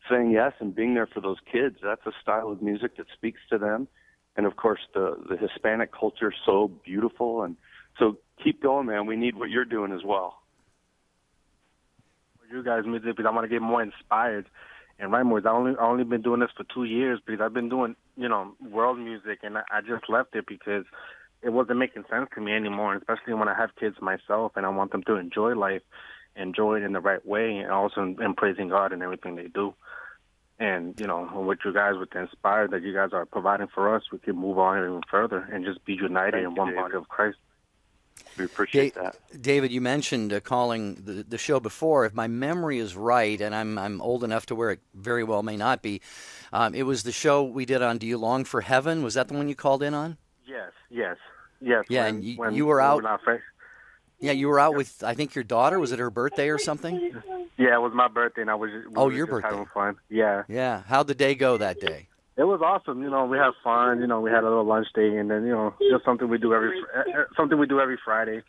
saying yes and being there for those kids. That's a style of music that speaks to them. And, of course, the, the Hispanic culture is so beautiful. And so keep going, man. We need what you're doing as well. You guys, because I want to get more inspired. And right, Moise, I've only, I only been doing this for two years because I've been doing, you know, world music. And I, I just left it because it wasn't making sense to me anymore, especially when I have kids myself and I want them to enjoy life, enjoy it in the right way, and also in, in praising God and everything they do. And, you know, what you guys would inspire that you guys are providing for us, we can move on even further and just be united Thank in you, one David. Body of Christ. We appreciate da- that. David, you mentioned uh, calling the, the show before. If my memory is right, and I'm I'm old enough to where it very well may not be, um, it was the show we did on Do You Long for Heaven? Was that the one you called in on? Yes, yes, yes. Yeah, when, and you, when you were out. We Yeah, you were out with, I think, your daughter. Was it her birthday or something? Yeah, it was my birthday, and I was just, we oh, your just birthday. having fun. Yeah. Yeah. How'd the day go that day? It was awesome. You know, we had fun. You know, we had a little lunch date, and then, you know, just something we do every something we do every Friday.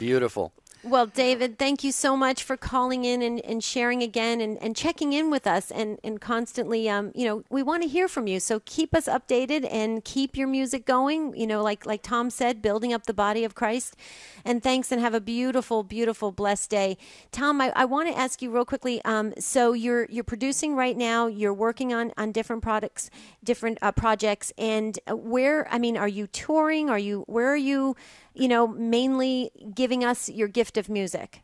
Beautiful. Well, David, thank you so much for calling in and, and sharing again and, and checking in with us and, and constantly, um, you know, we want to hear from you. So keep us updated and keep your music going, you know, like like Tom said, building up the body of Christ. And thanks, and have a beautiful, beautiful, blessed day. Tom, I, I want to ask you real quickly, um, so you're you're producing right now, you're working on, on different products, different uh, projects, and where, I mean, are you touring? Are you, where are you, you know, mainly giving us your gift of music?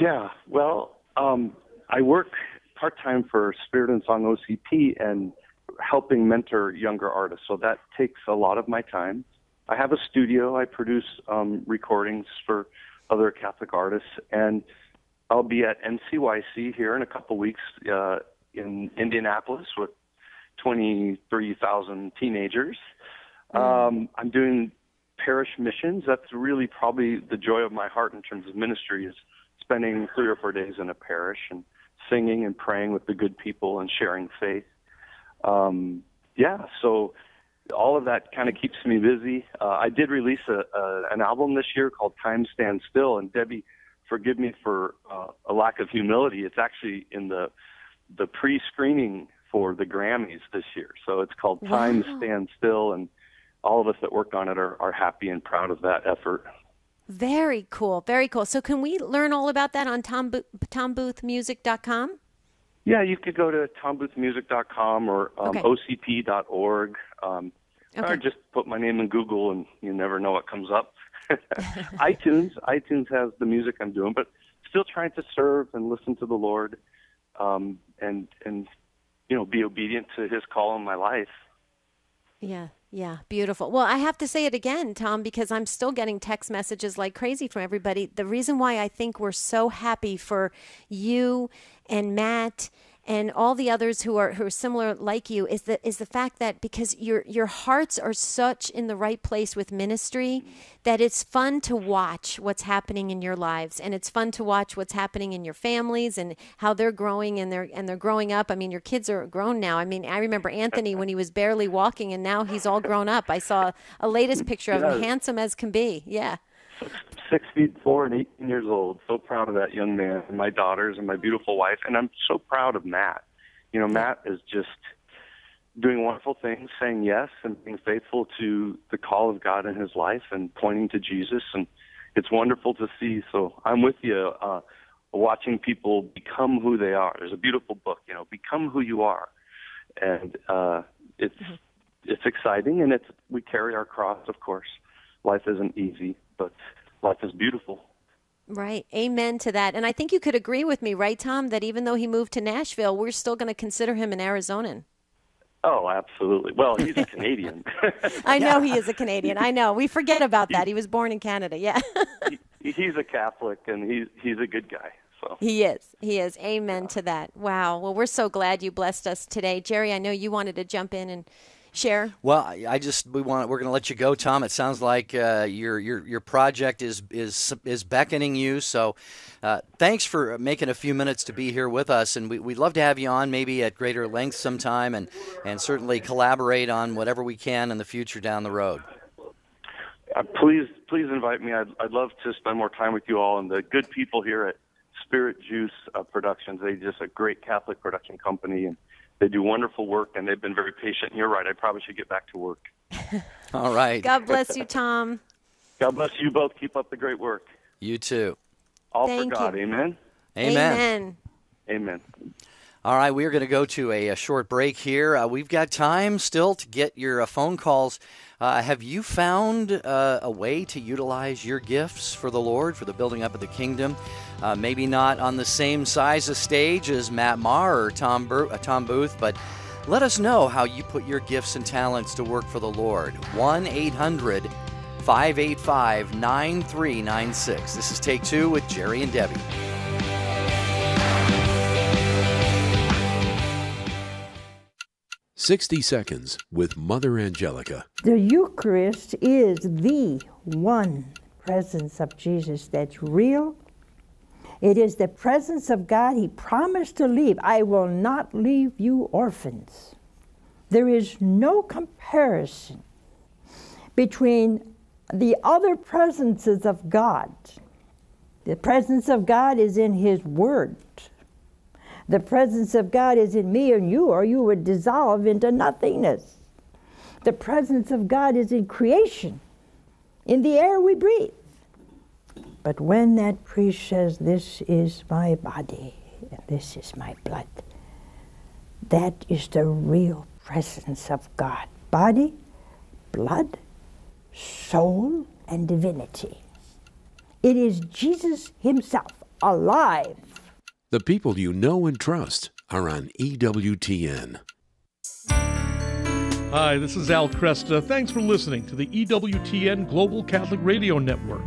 Yeah, well, um, I work part-time for Spirit and Song O C P and helping mentor younger artists, so that takes a lot of my time. I have a studio. I produce um, recordings for other Catholic artists, and I'll be at N C Y C here in a couple weeks uh, in Indianapolis with twenty-three thousand teenagers. Mm. Um, I'm doing parish missions. That's really probably the joy of my heart in terms of ministry, is spending three or four days in a parish and singing and praying with the good people and sharing faith. Um, yeah, so all of that kind of keeps me busy. Uh, I did release a, a, an album this year called Time Stand Still, and Debbie, forgive me for uh, a lack of humility. It's actually in the the pre-screening for the Grammys this year, so it's called wow. Time Stand Still, and all of us that worked on it are, are happy and proud of that effort. Very cool. Very cool. So can we learn all about that on Tom Bo- Tom Booth Music dot com? Yeah, you could go to Tom Booth Music dot com or um, okay. O C P dot org. Um, okay. Or just put my name in Google and you never know what comes up. iTunes. iTunes has the music I'm doing, but still trying to serve and listen to the Lord, um, and and you know, be obedient to His call in my life. Yeah. Yeah, beautiful. Well, I have to say it again, Tom, because I'm still getting text messages like crazy from everybody. The reason why I think we're so happy for you and Matt and all the others who are who are similar like you is the is the fact that because your your hearts are such in the right place with ministry that it's fun to watch what's happening in your lives, and it's fun to watch what's happening in your families and how they're growing and they're and they're growing up. I mean, your kids are grown now. I mean, I remember Anthony when he was barely walking, and now he's all grown up. I saw a latest picture of him, handsome as can be. Yeah. Six feet four and eighteen years old. So proud of that young man and my daughters and my beautiful wife. And I'm so proud of Matt. You know, Matt is just doing wonderful things, saying yes and being faithful to the call of God in his life and pointing to Jesus. And it's wonderful to see. So I'm with you, uh, watching people become who they are. There's a beautiful book, you know, Become Who You Are. And uh, it's, mm-hmm. it's exciting. And it's, we carry our cross, of course. Life isn't easy, but life is beautiful. Right. Amen to that. And I think you could agree with me, right, Tom, that even though he moved to Nashville, we're still going to consider him an Arizonan. Oh, absolutely. Well, he's a Canadian. I know he is a Canadian. I know. We forget about that. He was born in Canada. Yeah. he, he's a Catholic, and he's, he's a good guy. He is. He is. Amen yeah. to that. Wow. Well, we're so glad you blessed us today. Jerry, I know you wanted to jump in and share. Well, I just we want we're going to let you go, Tom. It sounds like uh, your your your project is is is beckoning you. So, uh, thanks for making a few minutes to be here with us, and we, we'd love to have you on maybe at greater length sometime, and and certainly collaborate on whatever we can in the future down the road. Uh, please, please invite me. I'd I'd love to spend more time with you all and the good people here at Spirit Juice uh, Productions. They're just a great Catholic production company, and they do wonderful work, and they've been very patient. And you're right. I probably should get back to work. All right. God bless you, Tom. God bless you both. Keep up the great work. You too. All Thank for God. You. Amen. Amen. Amen. Amen. All right. We are going to go to a, a short break here. Uh, we've got time still to get your uh, phone calls. Uh, have you found uh, a way to utilize your gifts for the Lord, for the building up of the kingdom? Uh, maybe not on the same size of stage as Matt Maher or Tom, Bur- uh, Tom Booth, but let us know how you put your gifts and talents to work for the Lord. one eight hundred five eight five nine three nine six. This is Take Two with Jerry and Debbie. sixty seconds with Mother Angelica. The Eucharist is the one presence of Jesus that's real. It is the presence of God He promised to leave. I will not leave you orphans. There is no comparison between the other presences of God. The presence of God is in His Word. The presence of God is in me and you, or you would dissolve into nothingness. The presence of God is in creation, in the air we breathe. But when that priest says, this is my body, and this is my blood, that is the real presence of God. Body, blood, soul, and divinity. It is Jesus Himself, alive. The people you know and trust are on E W T N. Hi, this is Al Cresta. Thanks for listening to the E W T N Global Catholic Radio Network.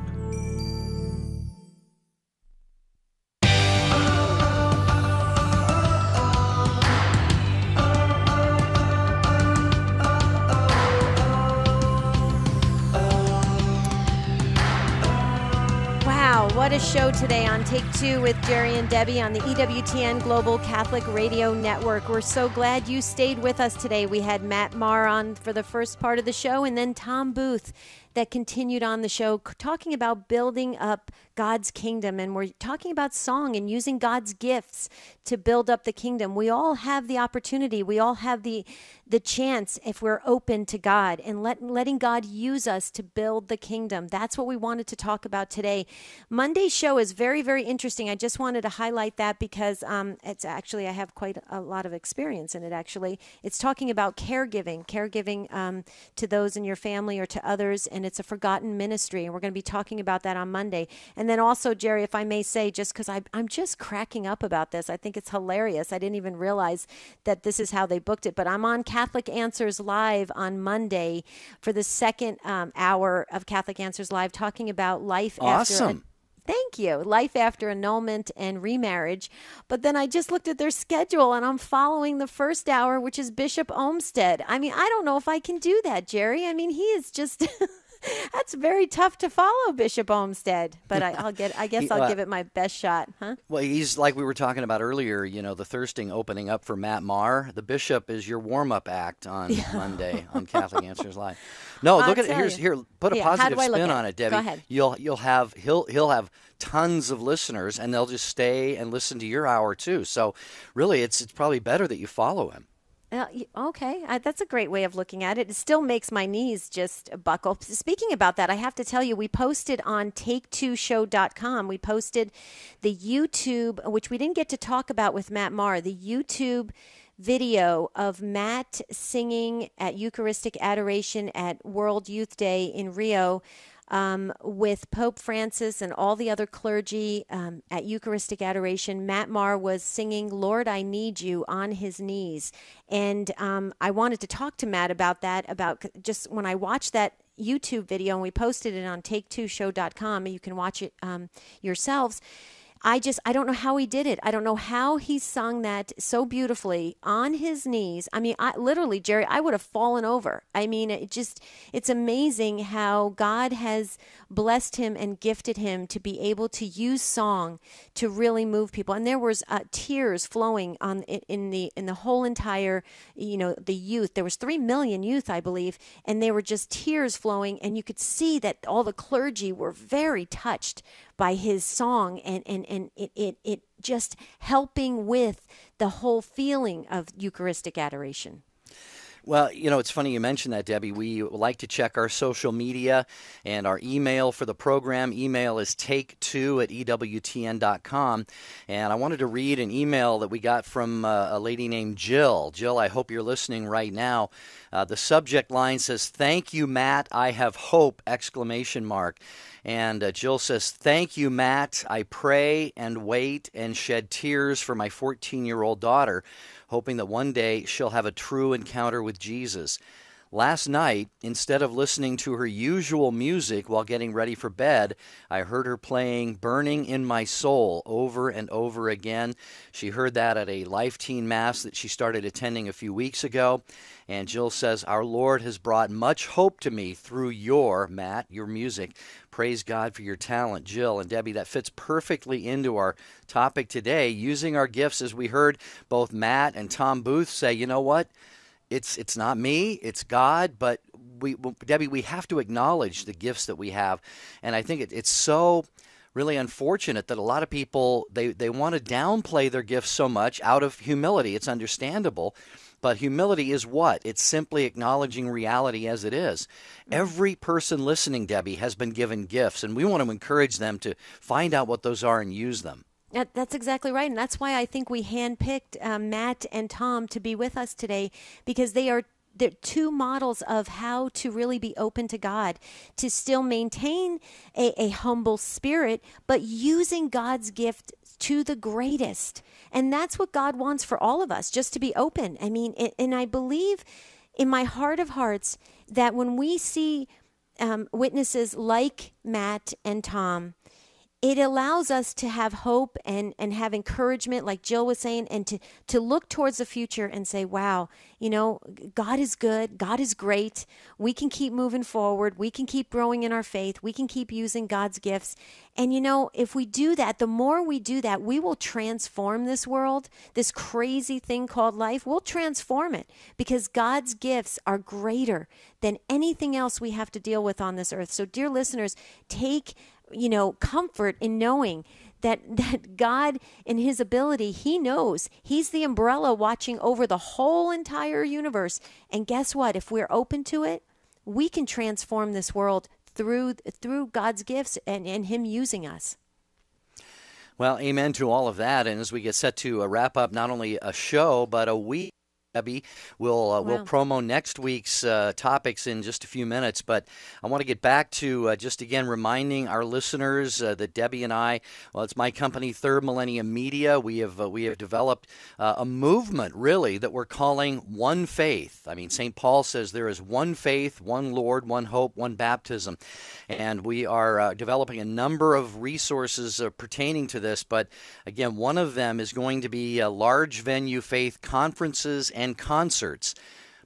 What a show today on Take Two with Jerry and Debbie on the E W T N Global Catholic Radio Network. We're so glad you stayed with us today. We had Matt Maher on for the first part of the show, and then Tom Booth that continued on the show talking about building up God's kingdom. And we're talking about song and using God's gifts to build up the kingdom. We all have the opportunity. We all have the the chance if we're open to God and let, letting God use us to build the kingdom. That's what we wanted to talk about today. Monday's show is very, very interesting. I just wanted to highlight that because um, it's actually, I have quite a lot of experience in it, actually. It's talking about caregiving, caregiving um, to those in your family or to others, and it's a forgotten ministry, and we're going to be talking about that on Monday. And then also, Jerry, if I may say, just because I'm just cracking up about this, I think it's hilarious. I didn't even realize that this is how they booked it, but I'm on Catholic Answers Live on Monday for the second um, hour of Catholic Answers Live, talking about life awesome. after a Thank you. Life after annulment and remarriage. But then I just looked at their schedule, and I'm following the first hour, which is Bishop Olmsted. I mean, I don't know if I can do that, Jerry. I mean, he is just... That's very tough to follow, Bishop Olmsted, but I, I'll get. I guess he, I'll uh, give it my best shot, huh? Well, he's like we were talking about earlier. You know, the Thirsting opening up for Matt Maher. The Bishop is your warm-up act on yeah. Monday on Catholic Answers Live. No, I'll look at it. Here's you. here. Put a yeah, positive spin on it, Debbie. Go ahead. You'll you'll have he'll he'll have tons of listeners, and they'll just stay and listen to your hour too. So, really, it's it's probably better that you follow him. Uh, okay, I, that's a great way of looking at it. It still makes my knees just buckle. Speaking about that, I have to tell you, we posted on take two show dot com. We posted the YouTube, which we didn't get to talk about with Matt Maher, the YouTube video of Matt singing at Eucharistic Adoration at World Youth Day in Rio. Um, with Pope Francis and all the other clergy um, at Eucharistic Adoration, Matt Maher was singing, "Lord, I Need You," on his knees. And um, I wanted to talk to Matt about that, about just when I watched that YouTube video, and we posted it on take two show dot com, and you can watch it um, yourselves. I just, I don't know how he did it. I don't know how he sung that so beautifully on his knees. I mean, I, literally, Jerry, I would have fallen over. I mean, it just, it's amazing how God has blessed him and gifted him to be able to use song to really move people. And there was uh, tears flowing on in the in the whole entire, you know, the youth. There was three million youth, I believe, and they were just tears flowing. And you could see that all the clergy were very touched by his song, and, and, and it, it, it just helping with the whole feeling of Eucharistic adoration. Well, you know, it's funny you mentioned that, Debbie. We like to check our social media and our email for the program. Email is take two at E W T N dot com. And I wanted to read an email that we got from uh, a lady named Jill. Jill, I hope you're listening right now. Uh, the subject line says, "Thank you, Matt. I have hope!" exclamation mark. And uh, Jill says, "Thank you, Matt. I pray and wait and shed tears for my fourteen-year-old daughter, hoping that one day she'll have a true encounter with Jesus. Last night, instead of listening to her usual music while getting ready for bed, I heard her playing 'Burning in My Soul' over and over again. She heard that at a Life Teen Mass that she started attending a few weeks ago." And Jill says, "Our Lord has brought much hope to me through your, Matt, your music. Praise God for your talent, Jill." And Debbie, that fits perfectly into our topic today, using our gifts. As we heard both Matt and Tom Booth say, you know what? It's it's not me, it's God, but we, Debbie, we have to acknowledge the gifts that we have. And I think it, it's so really unfortunate that a lot of people, they, they want to downplay their gifts so much out of humility. It's understandable. But humility is what? It's simply acknowledging reality as it is. Every person listening, Debbie, has been given gifts, and we want to encourage them to find out what those are and use them. That's exactly right, and that's why I think we handpicked uh, Matt and Tom to be with us today, because they are They're two models of how to really be open to God, to still maintain a, a humble spirit, but using God's gift to the greatest. And that's what God wants for all of us, just to be open. I mean, it, and I believe in my heart of hearts that when we see um, witnesses like Matt and Tom, it allows us to have hope and, and have encouragement, like Jill was saying, and to, to look towards the future and say, wow, you know, God is good. God is great. We can keep moving forward. We can keep growing in our faith. We can keep using God's gifts. And, you know, if we do that, the more we do that, we will transform this world, this crazy thing called life. We'll transform it, because God's gifts are greater than anything else we have to deal with on this earth. So, dear listeners, take you know, comfort in knowing that, that God, in his ability, he knows. He's the umbrella watching over the whole entire universe. And guess what? If we're open to it, we can transform this world through through God's gifts and, and him using us. Well, amen to all of that. And as we get set to wrap up not only a show, but a week Abby. We'll uh, wow. we'll promo next week's uh, topics in just a few minutes, but I want to get back to uh, just again reminding our listeners uh, that Debbie and I, well, it's my company, Third Millennium Media. We have uh, we have developed uh, a movement really that we're calling One Faith. I mean, Saint Paul says there is one faith, one Lord, one hope, one baptism, and we are uh, developing a number of resources uh, pertaining to this. But again, one of them is going to be a large venue faith conferences and concerts,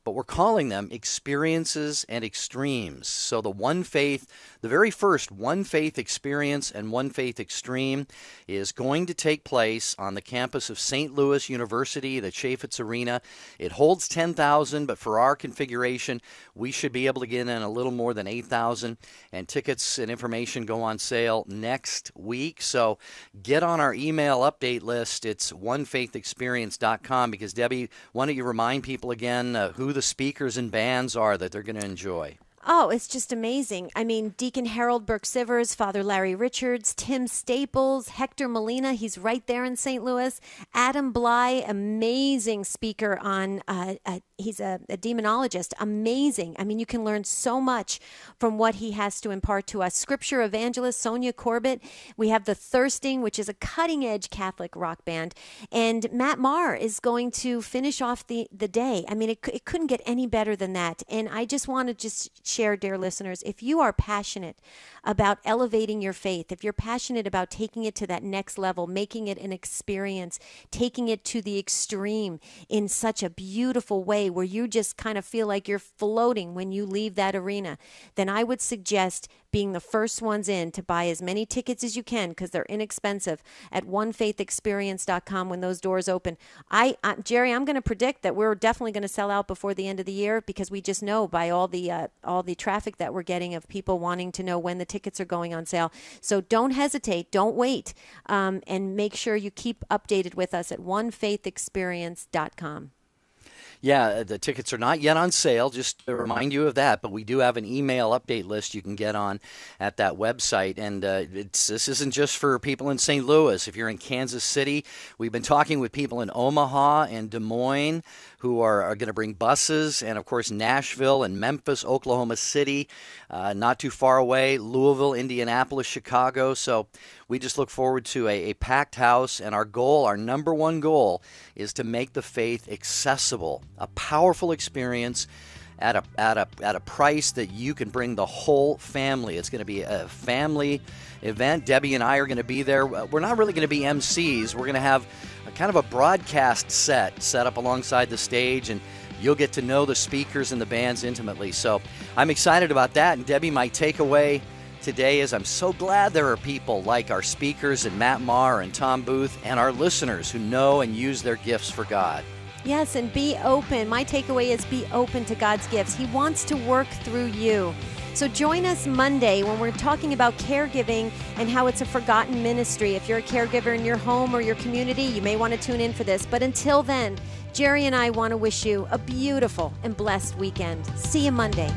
but we're calling them experiences and extremes. So the One Faith, the very first One Faith Experience and One Faith Extreme is going to take place on the campus of Saint Louis University, the Chaffetz Arena. It holds ten thousand, but for our configuration, we should be able to get in a little more than eight thousand, and tickets and information go on sale next week. So get on our email update list. It's one faith experience dot com, because, Debbie, why don't you remind people again uh, who the speakers and bands are that they're going to enjoy? Oh, it's just amazing. I mean, Deacon Harold Burke-Sivers, Father Larry Richards, Tim Staples, Hector Molina, he's right there in Saint Louis. Adam Bly, amazing speaker on, uh, uh, he's a, a demonologist, amazing. I mean, you can learn so much from what he has to impart to us. Scripture evangelist Sonia Corbett. We have The Thirsting, which is a cutting-edge Catholic rock band. And Matt Maher is going to finish off the, the day. I mean, it, it couldn't get any better than that. And I just want to just... share, dear listeners, if you are passionate about elevating your faith, if you're passionate about taking it to that next level, making it an experience, taking it to the extreme in such a beautiful way where you just kind of feel like you're floating when you leave that arena, then I would suggest being the first ones in to buy as many tickets as you can, because they're inexpensive, at one faith experience dot com when those doors open. I, I Jerry, I'm going to predict that we're definitely going to sell out before the end of the year, because we just know by all the uh, all the traffic that we're getting of people wanting to know when the tickets are going on sale. So don't hesitate, don't wait, um, and make sure you keep updated with us at one faith experience dot com. Yeah, the tickets are not yet on sale, just to remind you of that, but we do have an email update list you can get on at that website, and uh, it's, this isn't just for people in Saint Louis. If you're in Kansas City, we've been talking with people in Omaha and Des Moines who are, are going to bring buses, and of course Nashville and Memphis, Oklahoma City, uh, not too far away, Louisville, Indianapolis, Chicago. So we just look forward to a, a packed house, and our goal, our number one goal, is to make the faith accessible, a powerful experience at a, at a, at a price that you can bring the whole family. It's going to be a family event. Debbie and I are going to be there. We're not really going to be M Cs. We're going to have a kind of a broadcast set set up alongside the stage, and you'll get to know the speakers and the bands intimately. So I'm excited about that, and Debbie, my takeaway today is I'm so glad there are people like our speakers and Matt Maher and Tom Booth and our listeners who know and use their gifts for God. Yes, and be open. My takeaway is be open to God's gifts. He wants to work through you. So join us Monday when we're talking about caregiving and how it's a forgotten ministry. If you're a caregiver in your home or your community, you may want to tune in for this. But until then, Jerry and I want to wish you a beautiful and blessed weekend. See you Monday.